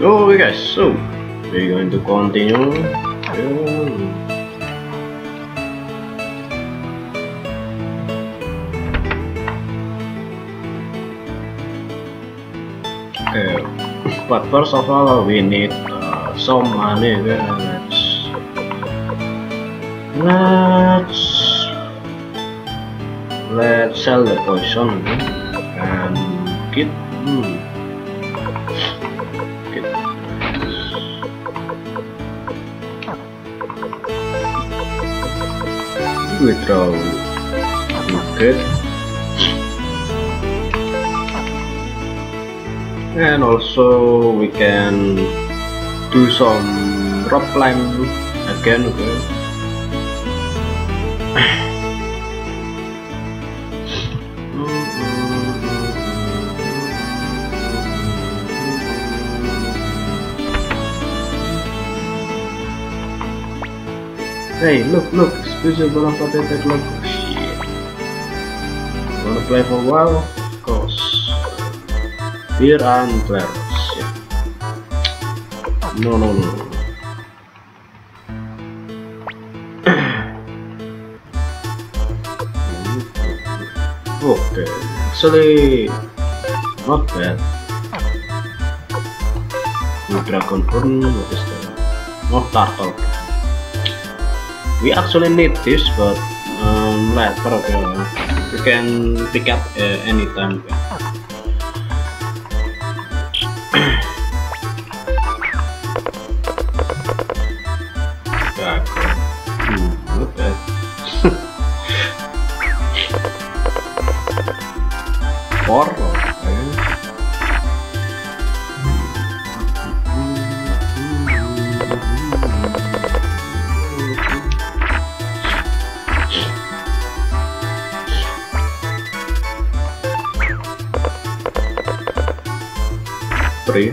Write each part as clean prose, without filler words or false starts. Okay guys, so we're going to continue. Okay, but first of all we need some money. Let's sell the poison and get withdraw market and also we can do some rock climb again. Okay. Hey, look, it's visible on the deck. Look, shit. Wanna play for a while? Of course. Here and there. Shit. No. Okay, actually, not bad. No dragon horn, what is that? No turtle. We actually need this, but later we can pick up anytime. Not bad. Four, okay. Three.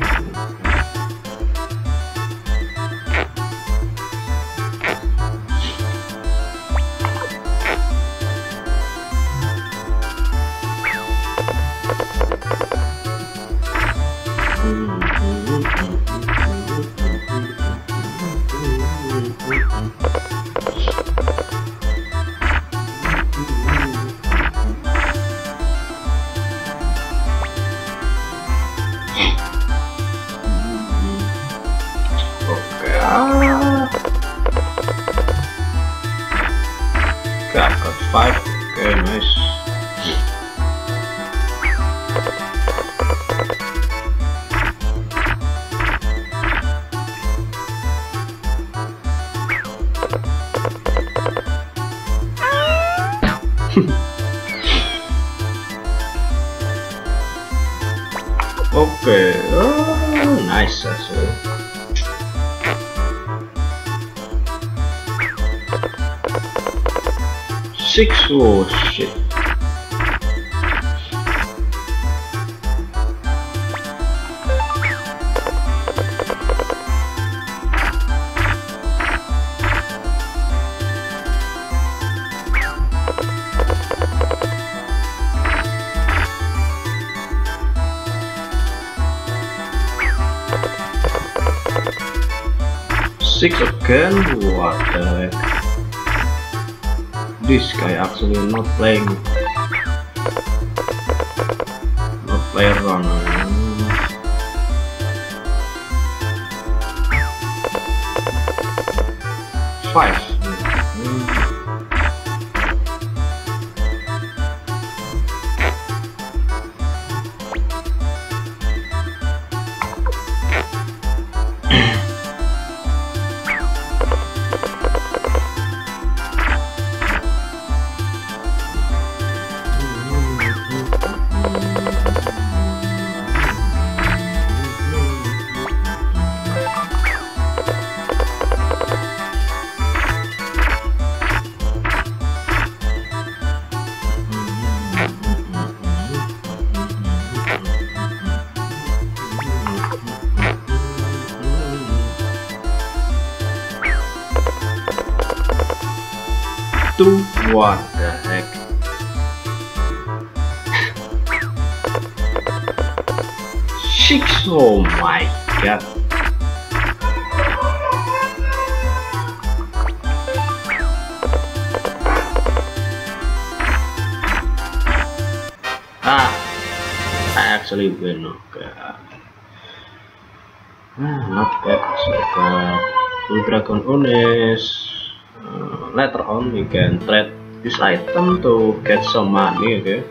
Okay, oh, nice actually. Six, oh shit. Six again? What the heck? This guy actually not play around. Five. Two, what the heck? Six, oh my. Yeah. I actually will not not get so Ultra Ones. Later on we can trade this item to get some money, okay?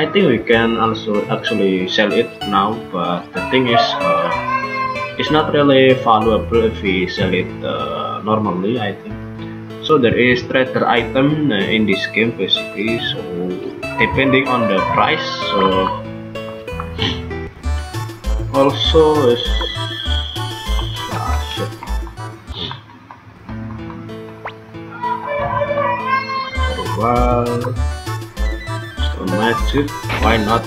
I think we can also actually sell it now, but the thing is it's not really valuable if we sell it normally, I think. So there is trader item in this game basically, so depending on the price. Also is so magic, why not?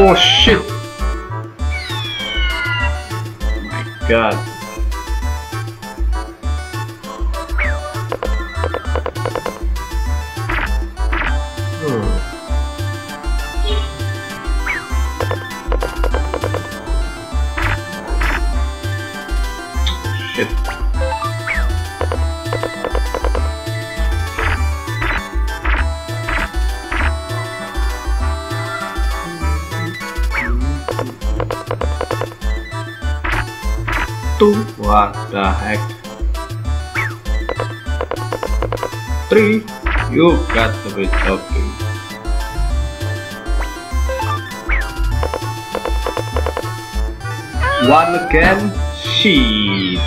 Oh shit! Oh my god! Shit. What the heck? 3, you got to be joking. One again, she.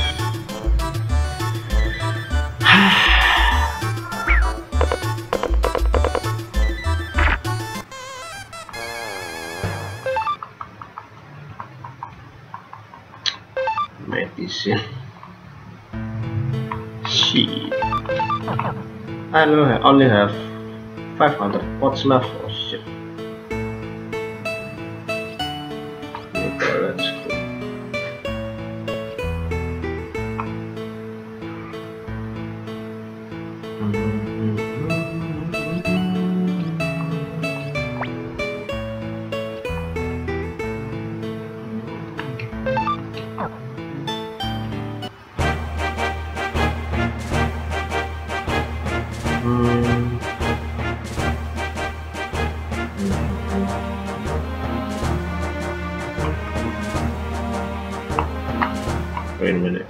I only have 500 pots left. Oh shit. Okay, let's go. Wait a minute.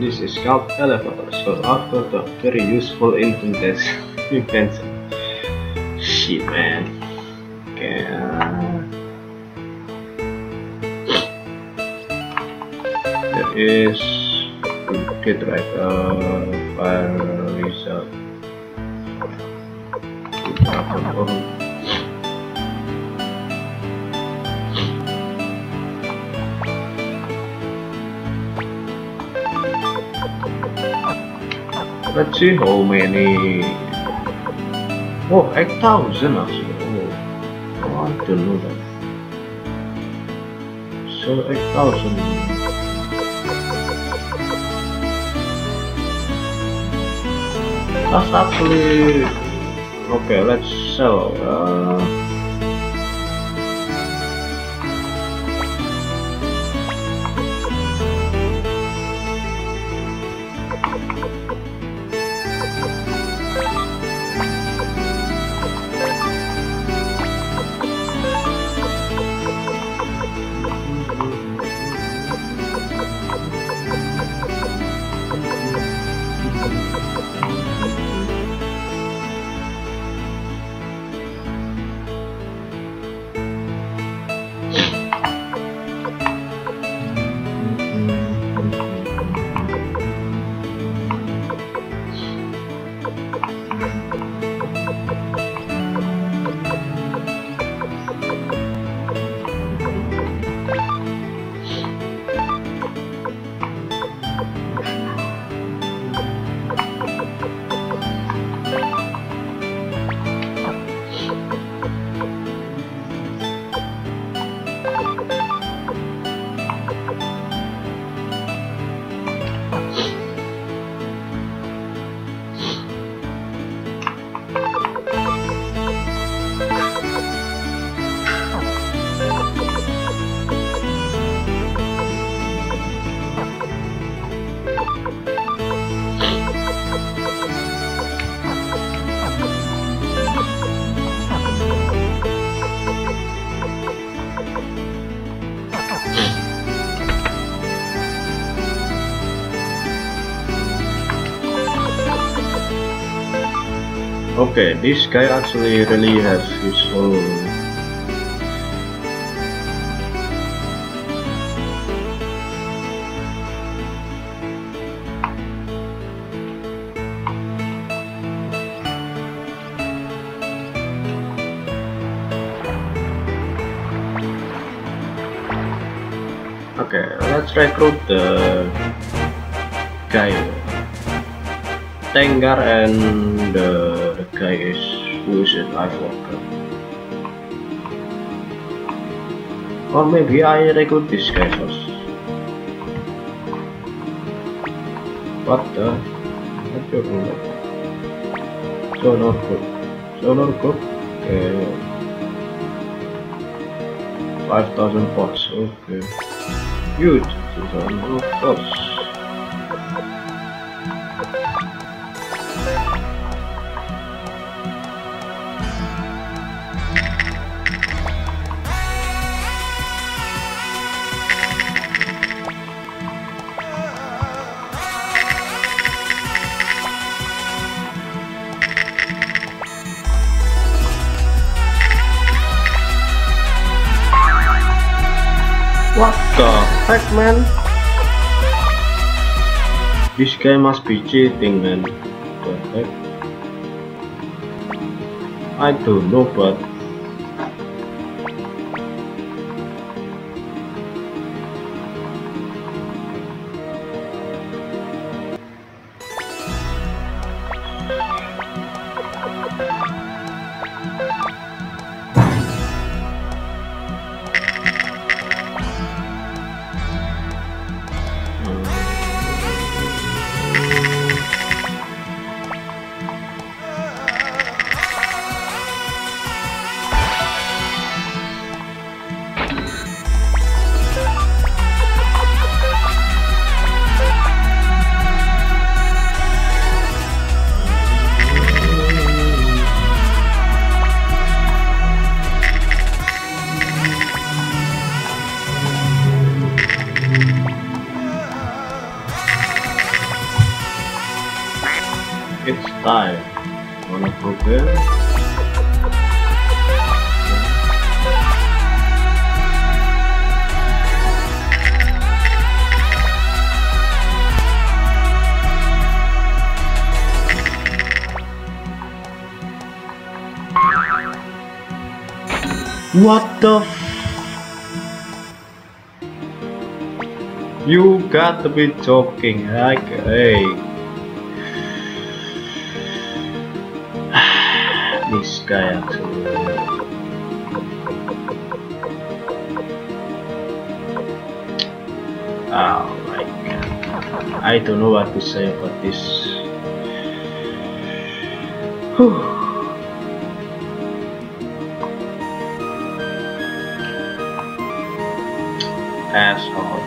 This is scout elevator, so after the very useful intense shit, man. Okay. There is good, right? Fire is up. Let's see how many. Oh, 8,000 actually. Oh, I don't know that. So 8,000. That's actually okay. Let's sell. Okay, this guy actually really has his whole... Okay, let's recruit the guy Tengar and the guy is who is a life worker. Or maybe I recruit this guy first. What the? What you doing? So not good. So not good. Okay. 5,000 pots. Okay. Huge. 2,000 pots. What the heck, man? This guy must be cheating, man. What the heck? I don't know, but over there. What the f— you gotta be joking, like, hey. This guy actually. Oh my god. I don't know what to say about this. Whew. Asshole.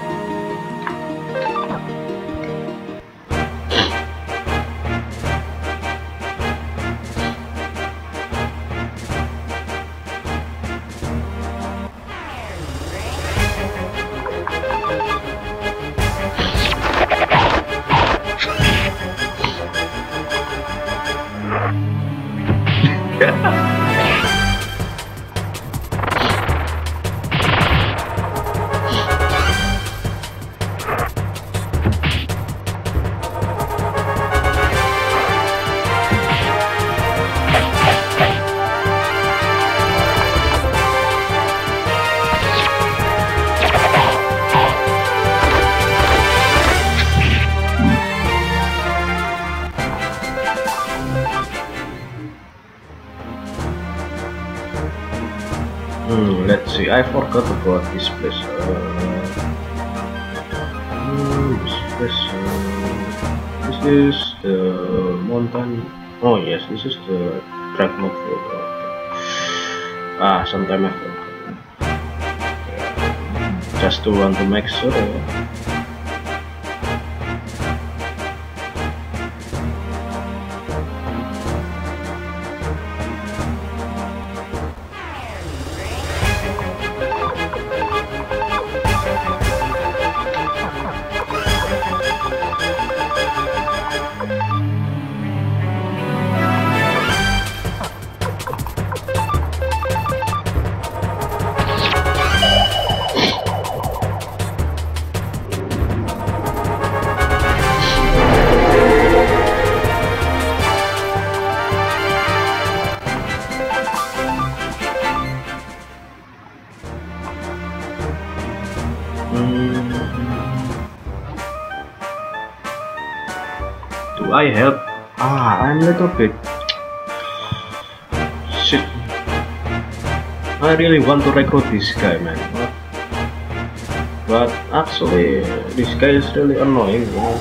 Let's see, I forgot about this place. This is the mountain. Oh yes, this is the Dragon Field. Okay. Ah, sometimes I forgot. Just to want to make sure. Do I help? Ah, I'm a little bit shit. I really want to recruit this guy, man, but actually this guy is really annoying, you know?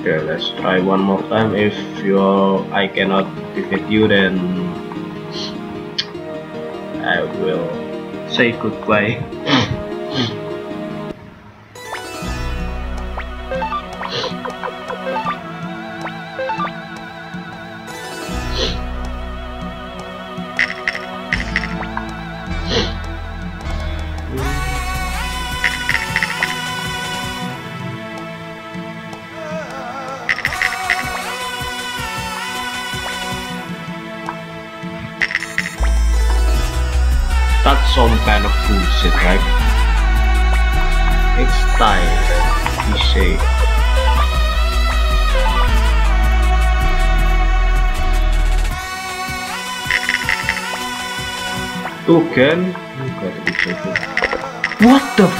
Okay, let's try one more time. If I cannot defeat you, then I will say goodbye. That's some kind of bullshit, right? It's time, he said. Token? You gotta be joking. What the f—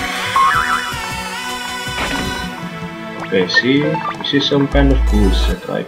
okay, see? This is some kind of bullshit, right?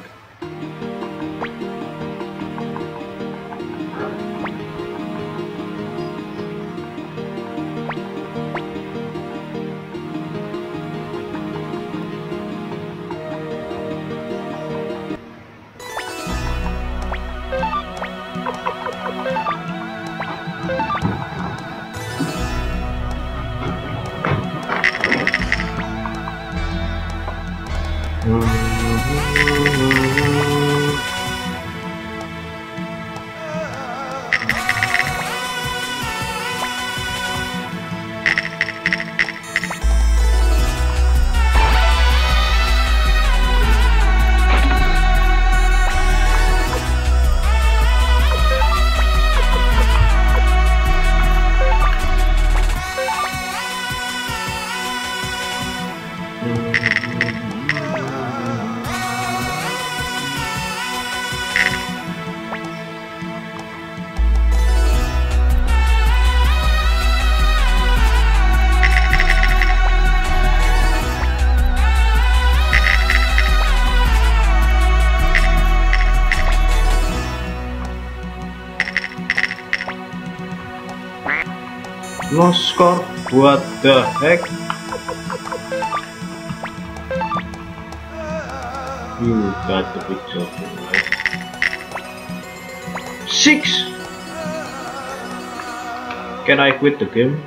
No score, what the heck? You got the big job, right? 6! Can I quit the game?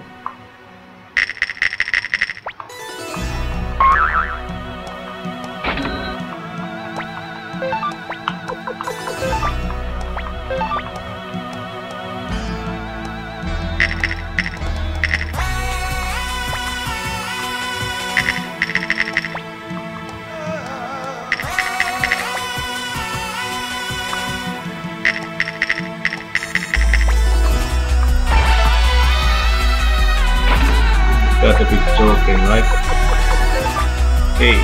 That's a big joke, right? Hey.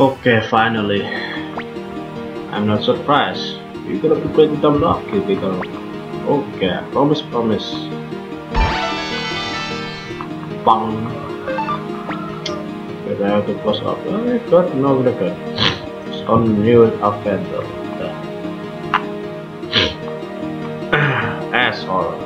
Okay, finally. I'm not surprised. You're gonna be playing dumb luck, Kibiko. Okay, promise, promise. Bang. I have to close up. I got no record. It's on new affair though. Asshole.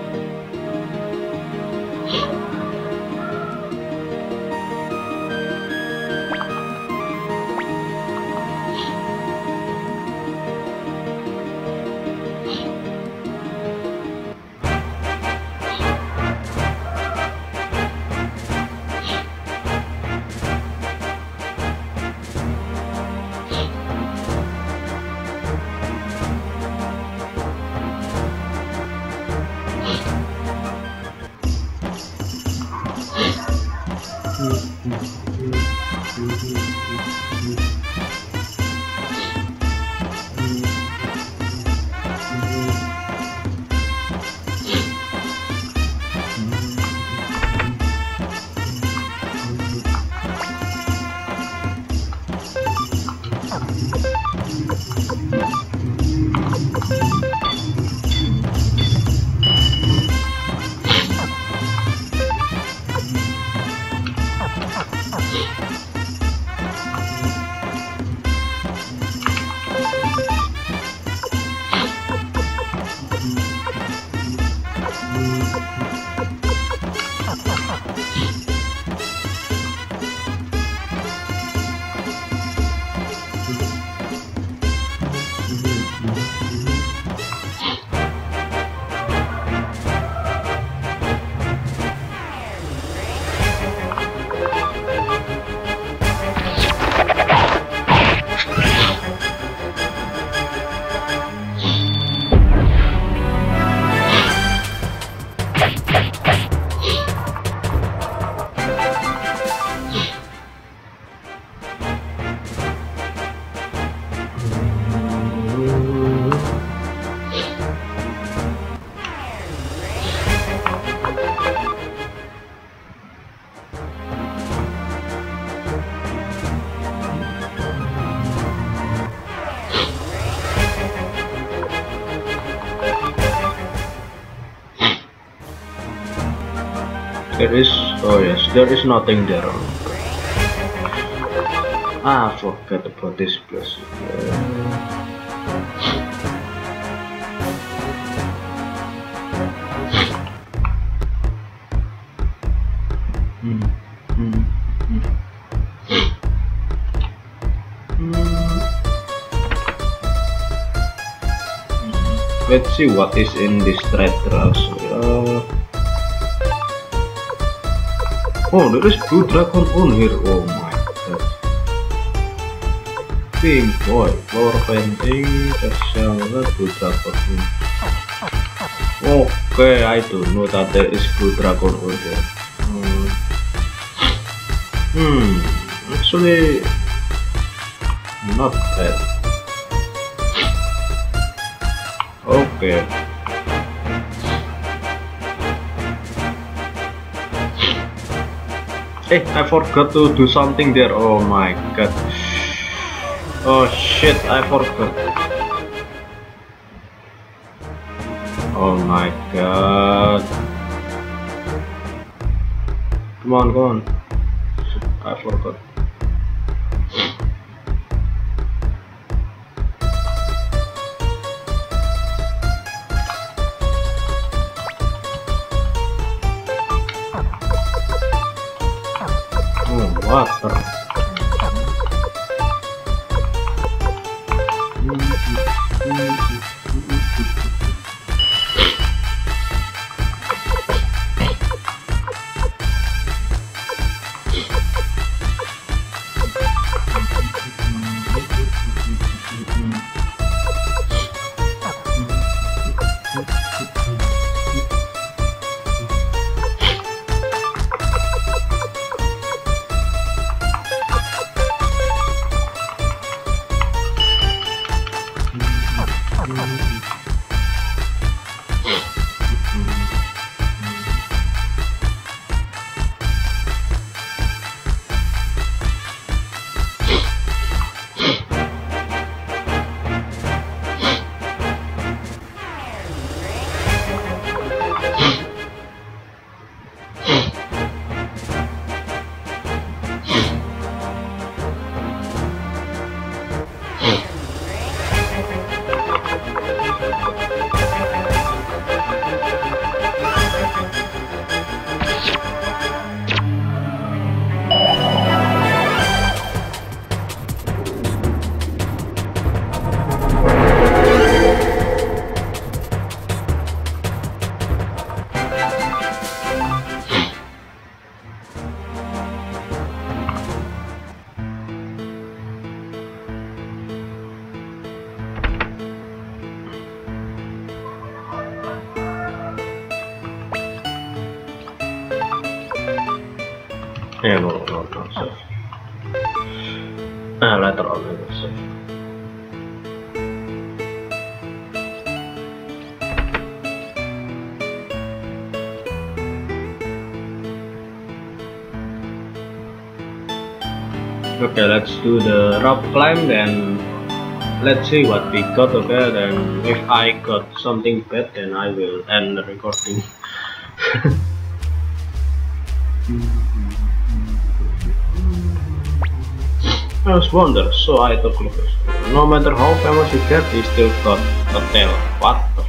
There is, oh yes, there is nothing there. Ah, I forgot about this place. Let's see what is in this treasure house. Oh, there is blue dragon on here, oh my god. Pink boy, flower painting, terserah blue dragon. Okay, I don't know that there is blue dragon on here. Actually, not bad. Okay. Hey, I forgot to do something there. Oh my god. Oh shit, I forgot. Oh my god. Come on, come on. I forgot. Water. Yeah, no, safe. Ah, later on, it was safe. Okay, let's do the rock climb, then let's see what we got. Okay, then if I got something bad, then I will end the recording. I was wondering, so I took a look. No matter how famous you get, you still got a tail. What the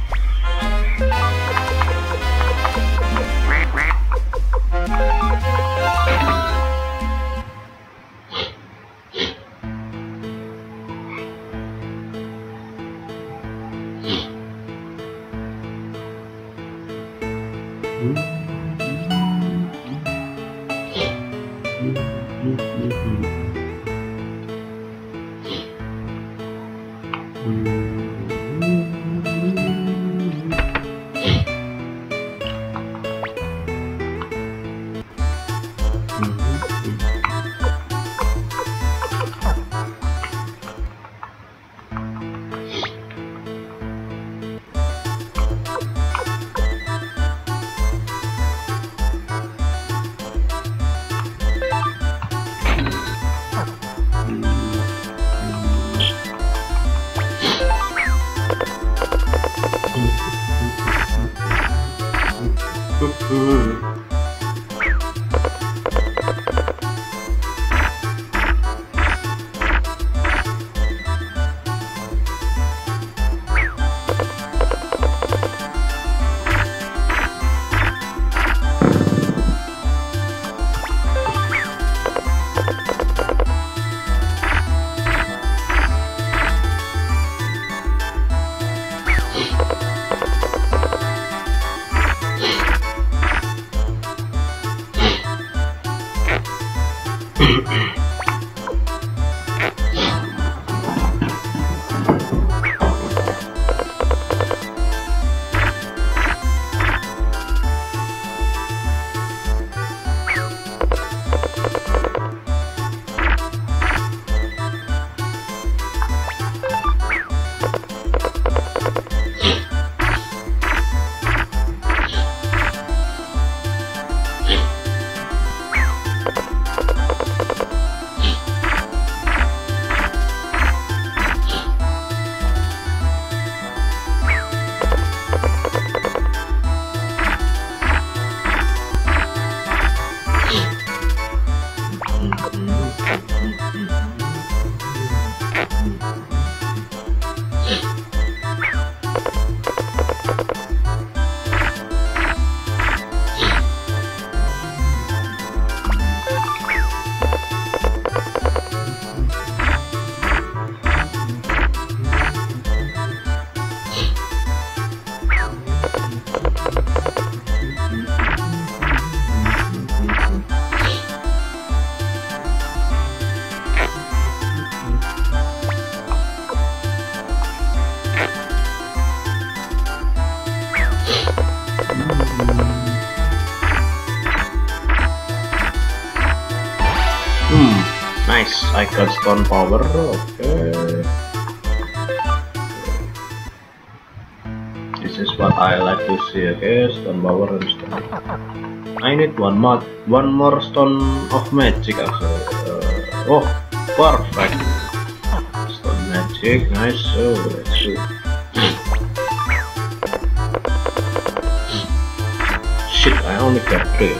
Nice, I got stone power, okay. This is what I like to see, okay, stone power and stone. I need one more stone of magic actually. Oh, perfect. Stone magic, nice, so let's do. Shit, I only got 3.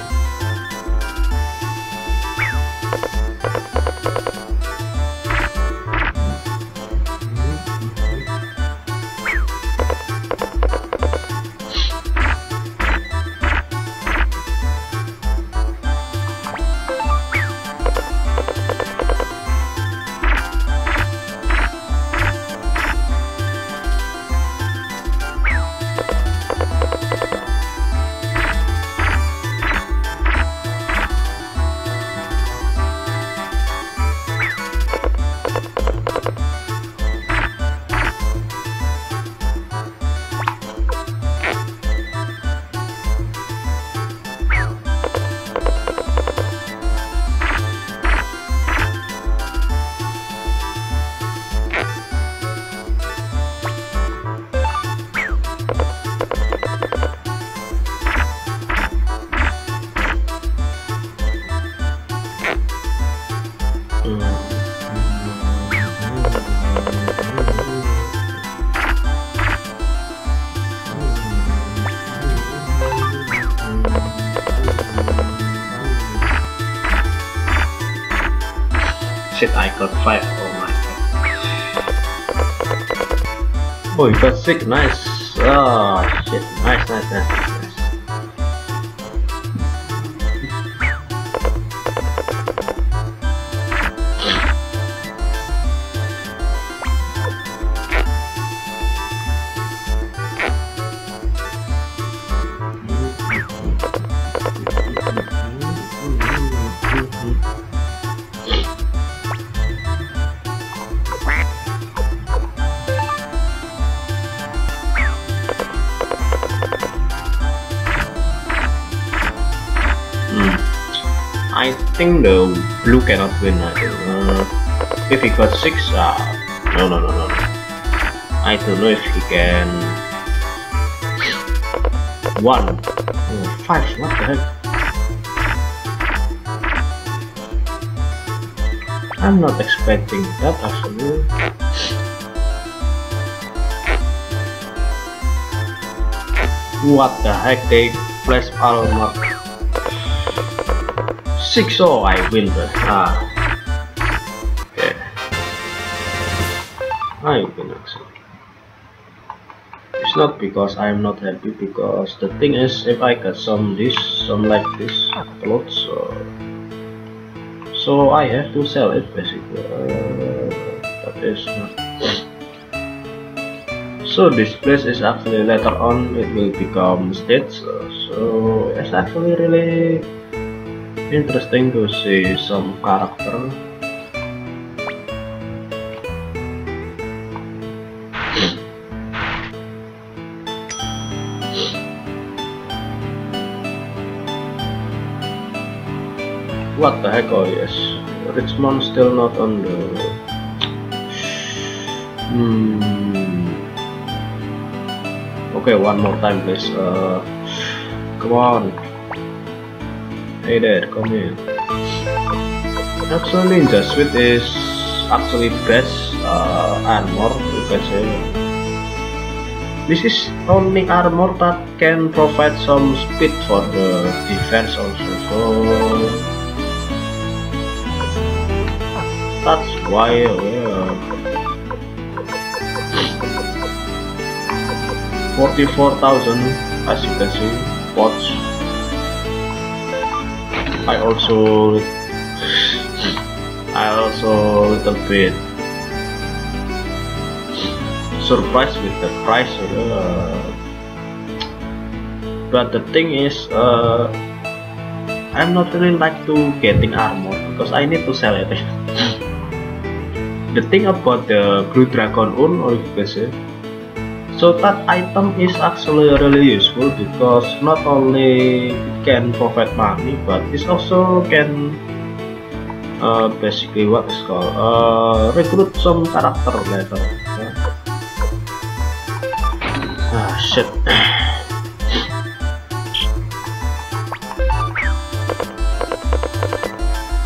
Shit, I got 5, oh my god. Oh, you got 6, nice. Ah, shit, nice. I think the blue cannot win. If he got 6, no. I don't know if he can 1. Oh, 5, what the heck? I'm not expecting that actually. What the heck, they placed armor 6, oh, I win the okay. I win actually. It's not because I'm not happy, because the thing is, if I got some like this clothes, so I have to sell it basically. That is not good. So this place is actually later on it will become states. So it's actually really interesting to see some character. What the heck, oh yes, Richmond still not on the... Okay, one more time please, come on. Hey there, come here. Actually, Ninja Suit is actually best armor, you can say. This is only armor that can provide some speed for the defense also. So that's why. Yeah. 44,000, as you can see, pots. I also little bit surprised with the price, but the thing is, I'm not really like to getting armor because I need to sell it. The thing about the Blue Dragon, or you can say, So that item is actually really useful because not only it can provide money, but it also can basically what is called recruit some character later. Okay. Ah shit.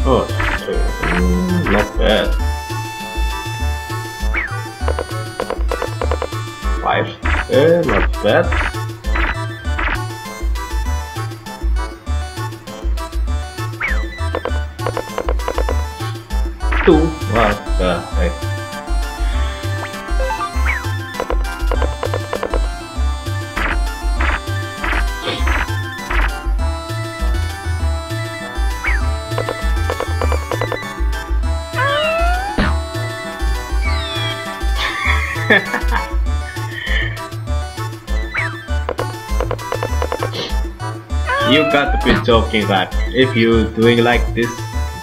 Oh, not bad. 5, okay, not bad. Two, what the heck? You got to be joking, right? If you doing like this,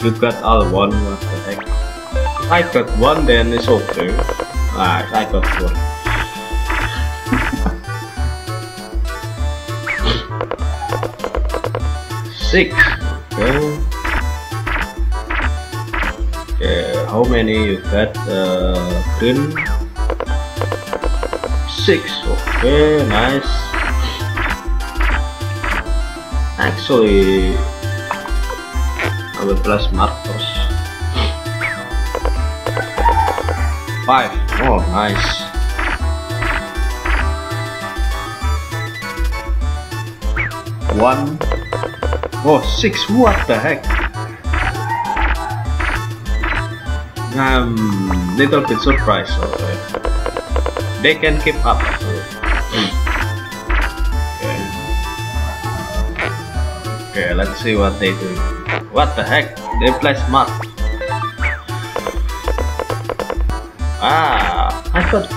you got all one. What the heck? If I got one, then it's okay. Ah, I got one. Six. Okay. Okay. How many you got? Green. 6. Okay. Nice. Actually, I will plus markers. 5. Oh, nice. One. Oh, 6. What the heck? I'm little bit surprised. Okay. They can keep up. Okay, let's see what they do. What the heck? They play smart. Ah, I got 5.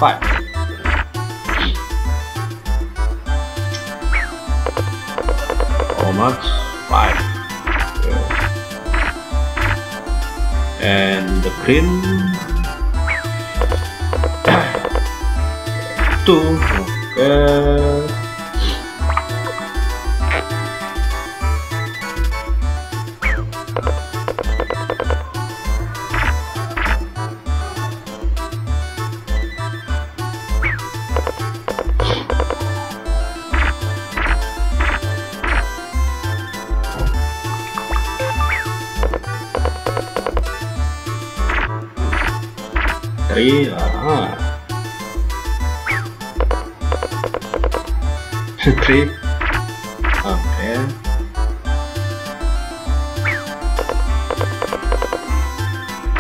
How much? 5. Okay. And the green. 2. Okay. Ah. 3. Okay.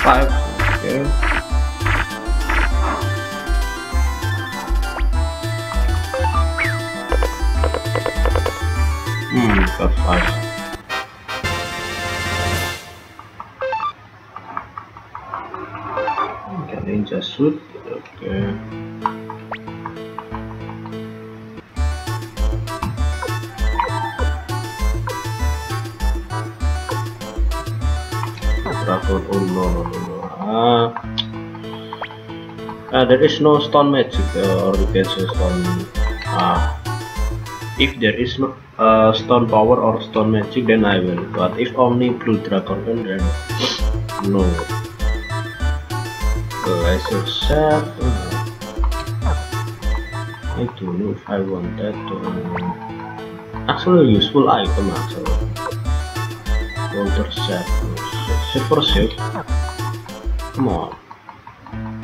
Five. Okay. Got 5. Shoot, okay. There is no stone magic, or you can say stone. If there is no stone power or stone magic, then I will. But if only blue dragon, then no. I should set. I don't know if I want that to. Actually, useful item actually. Counter set. Super ship. Come on.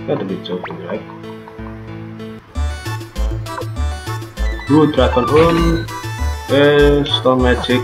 Gotta be joking, right? Blue dragon on. Stone magic.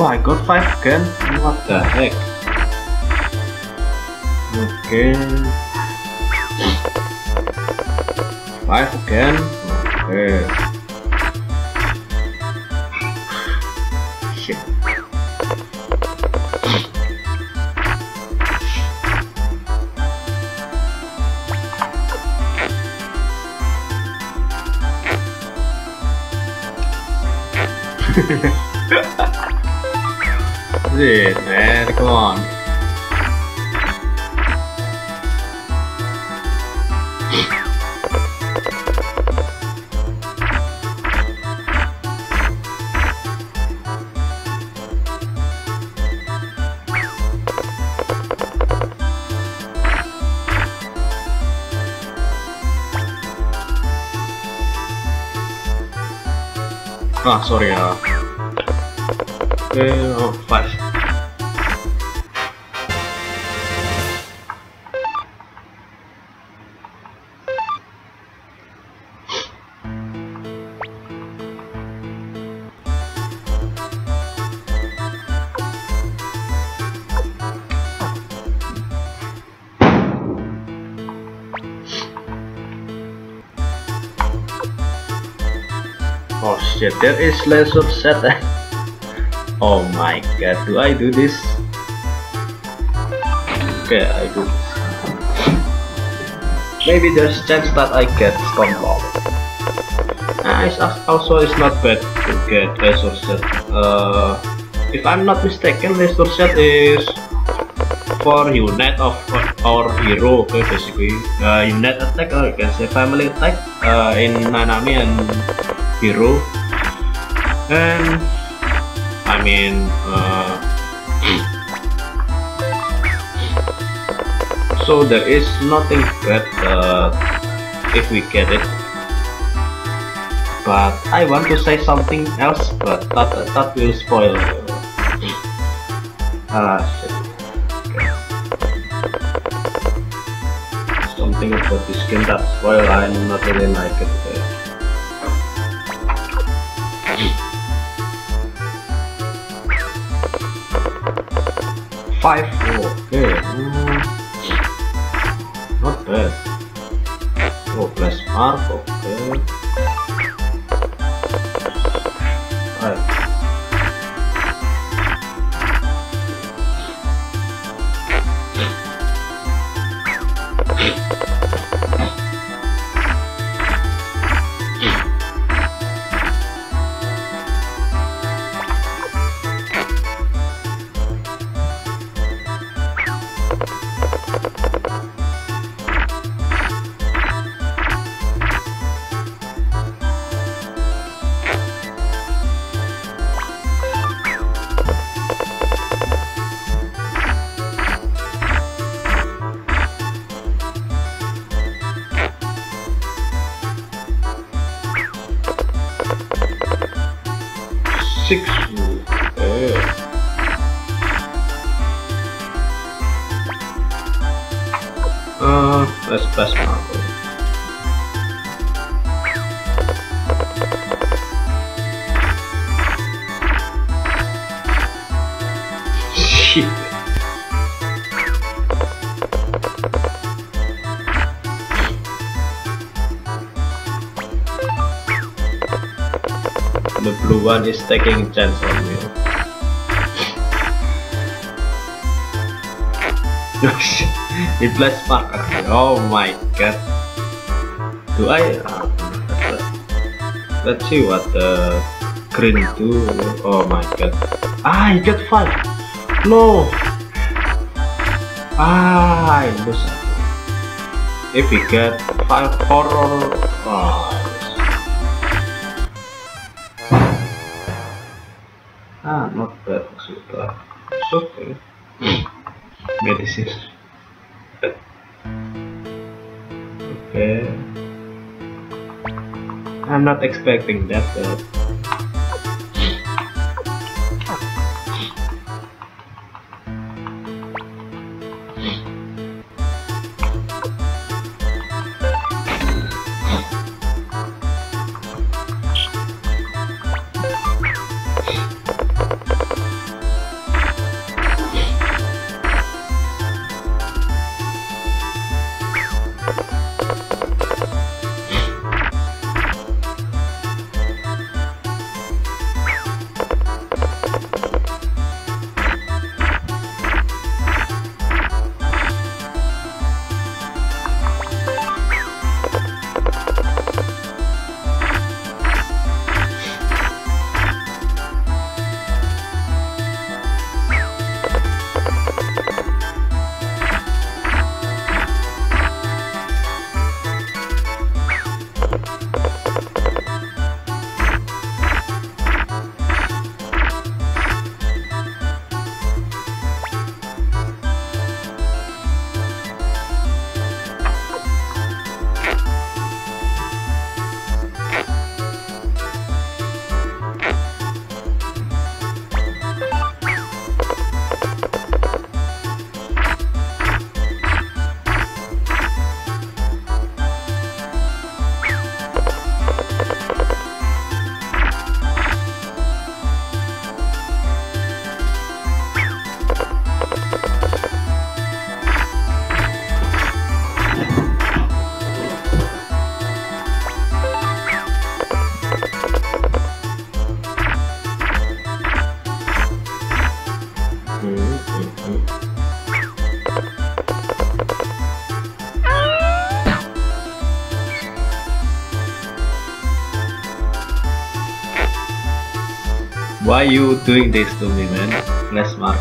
Oh, I got 5 guns? What the heck? Okay. 5 again? Okay. Shit. Shit, man, come on. Ah, sorry, oh, 5. Oh shit, there is less of set. Oh my god, do I do this? Okay, I do this. Maybe there's a chance that I get stumbled. Also, it's not bad to get less of set. If I'm not mistaken, less of set is for unit of our hero, okay, basically. Unit attack, or you can say family attack in Nanami and hero, and I mean so there is nothing bad if we get it, but I want to say something else, but that will spoil shit. Okay. Something about this game that spoil, I'm not really like it. Okay, not bad. Oh, plus mark, okay. Right. That's the best one. Shit. The blue one is taking a chance on me. Oh shit. It plus spark. Oh my god. Do I? Let's see what the green do. Oh my god. Ah, I got 5. No. Ah, I lose. If we get 5, 4, or not bad. It's okay. Medicine. Okay. I'm not expecting that though. Why you doing this to me, man? Less smart.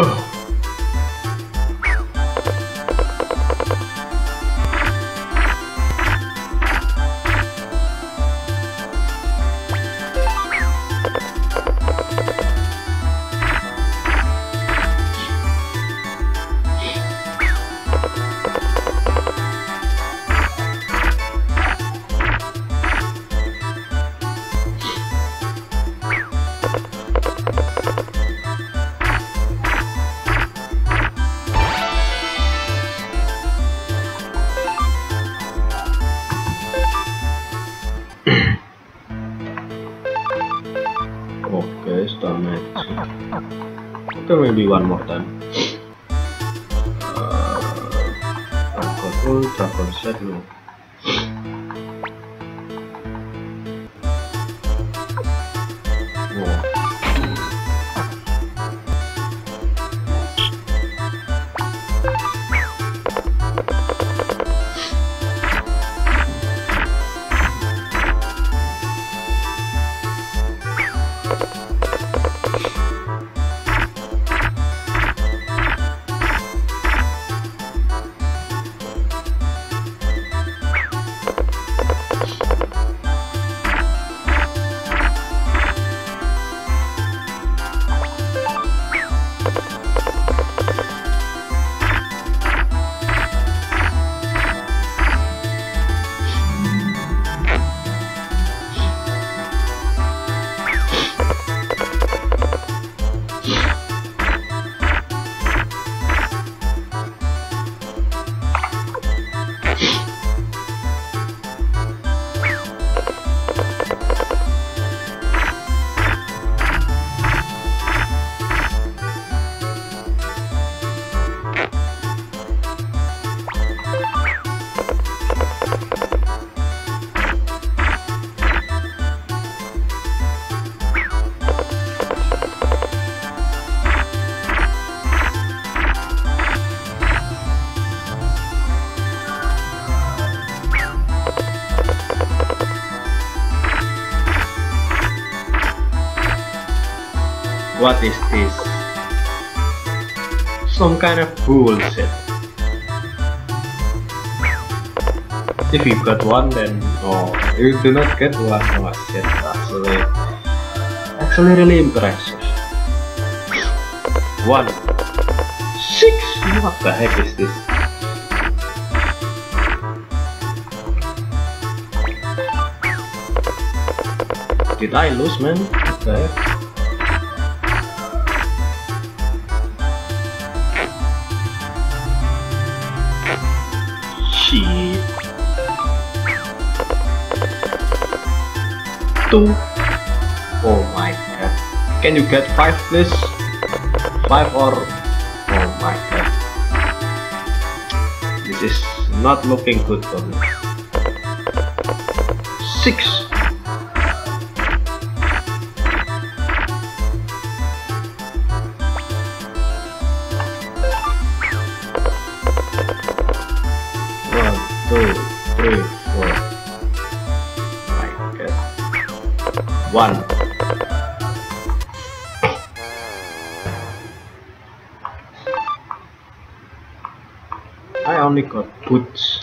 Oh. Maybe one more time. Dragon set, no. What is this? Some kind of bullshit. If you got one, then no, you do not get one. No, shit, actually really impressive. One, six. What the heck is this? Did I lose, man? What the heck? Two. Oh my god. Can you get 5 please? 5 or... Oh my god. This is not looking good for me. 6. One. I only got boots.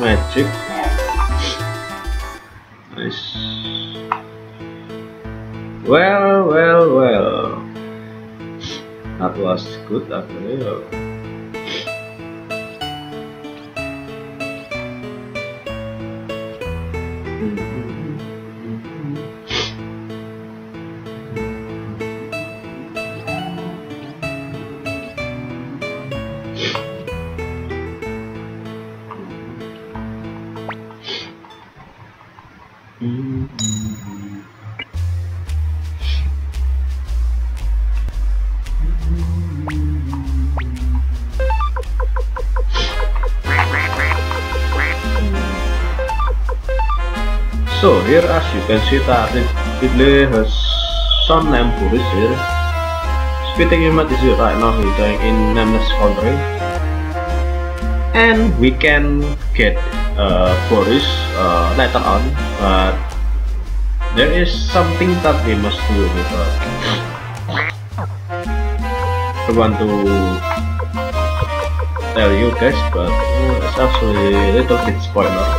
Magic. Nice. Well, well, well. That was good actually. So here, as you can see, Ridley has some Namburis here. Spitting Helmet is here right now, he's dying in Namnus country. And we can get Boris later on, but there is something that we must do with her. I want to tell you guys, but it's actually a little bit spoiler.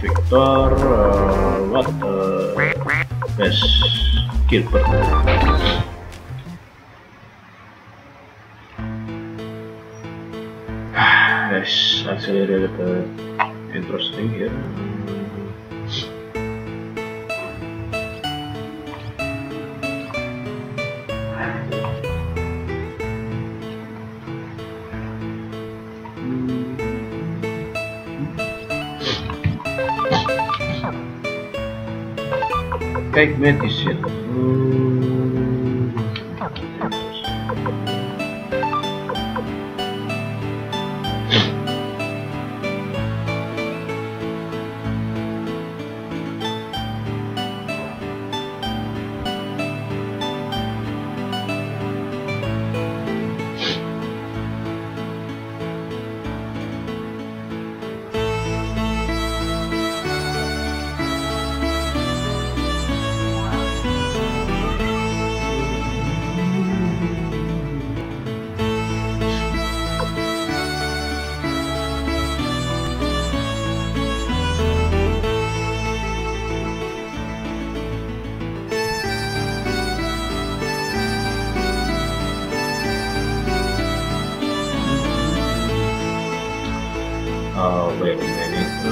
Victor, what best skill per yes, actually really interesting here. Take medicine. Wait a minute.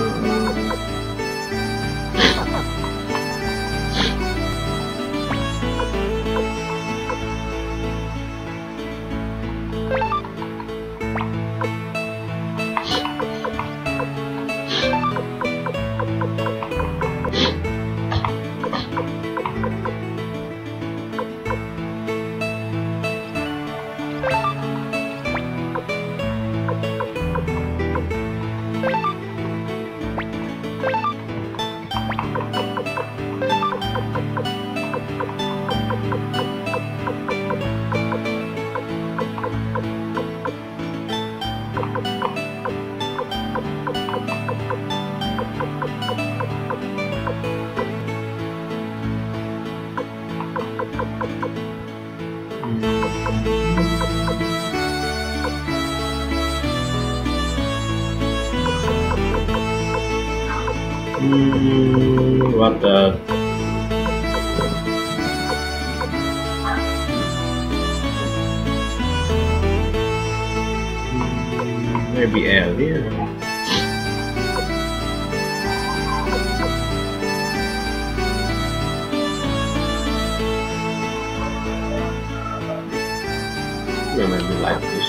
What the? Maybe earlier. Remember like this.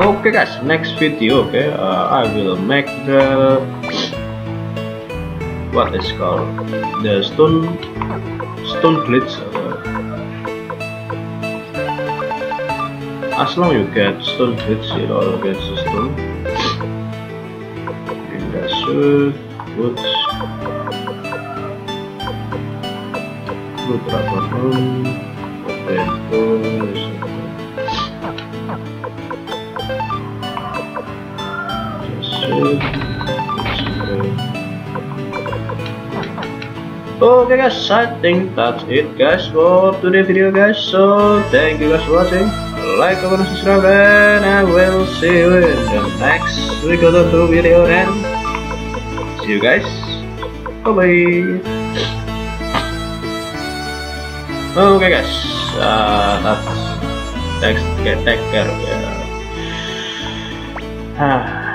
Okay guys, next video, okay, I will make the what is called the stone glitch. As long you get stone glitch, it all gets a stone. And that's good. Good rubber home. Okay, okay guys, I think that's it guys for today's video guys. So thank you guys for watching, like, comment, subscribe, and I will see you in the next week or two video, and see you guys. Bye. Okay guys, that's next, take care.